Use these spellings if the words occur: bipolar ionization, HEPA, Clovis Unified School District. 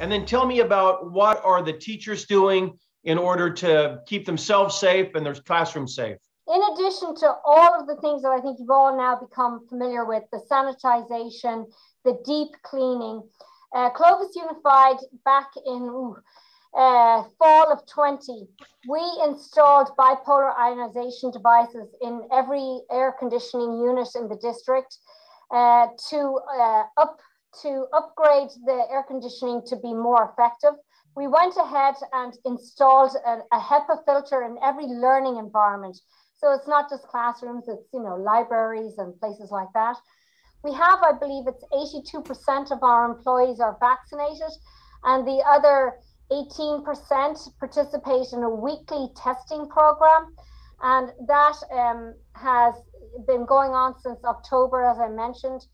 And then tell me about what are the teachers doing in order to keep themselves safe and their classroom safe? In addition to all of the things that I think you've all now become familiar with, the sanitization, the deep cleaning, Clovis Unified back in fall of 20, we installed bipolar ionization devices in every air conditioning unit in the district to upgrade the air conditioning to be more effective. We went ahead and installed a HEPA filter in every learning environment. So it's not just classrooms, it's, you know, libraries and places like that. We have, I believe it's 82% of our employees are vaccinated, and the other 18% participate in a weekly testing program. And that has been going on since October, as I mentioned.